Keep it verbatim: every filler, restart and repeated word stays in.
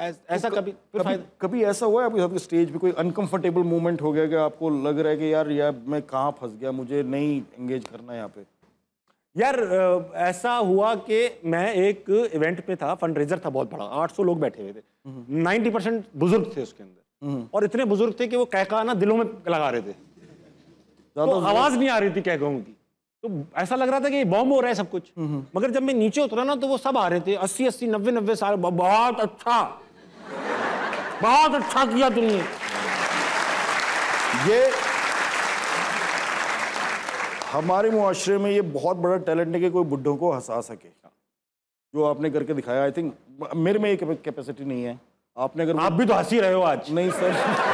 ऐसा कभी कभी, कभी ऐसा हुआ है आपके स्टेज पे कोई अनकंफर्टेबल मोमेंट हो गया कि आपको लग रहा है कि यार यार मैं कहाँ फंस गया, मुझे नहीं एंगेज करना है यहाँ पे? यार ऐसा हुआ कि मैं एक इवेंट पे था, फंड रेजर था बहुत बड़ा, आठ सौ लोग बैठे हुए थे, नब्बे परसेंट बुजुर्ग थे उसके अंदर, और इतने बुजुर्ग थे कि वो कहकाना दिलों में लगा रहे थे, तो आवाज नहीं आ रही थी कहकों की, तो ऐसा लग रहा था कि बॉम्ब हो रहा है सब कुछ। मगर जब मैं नीचे उतरा ना तो वो सब आ रहे थे, अस्सी अस्सी नब्बे नब्बे साल, बहुत अच्छा बहुत अच्छा किया तुमने। ये हमारे मुआशरे में ये बहुत बड़ा टैलेंट है कि कोई बुड्ढों को हंसा सके, जो आपने करके दिखाया। आई थिंक मेरे में ये कैपेसिटी नहीं है। आपने अगर आप भी तो हंसी रहे हो आज। नहीं सर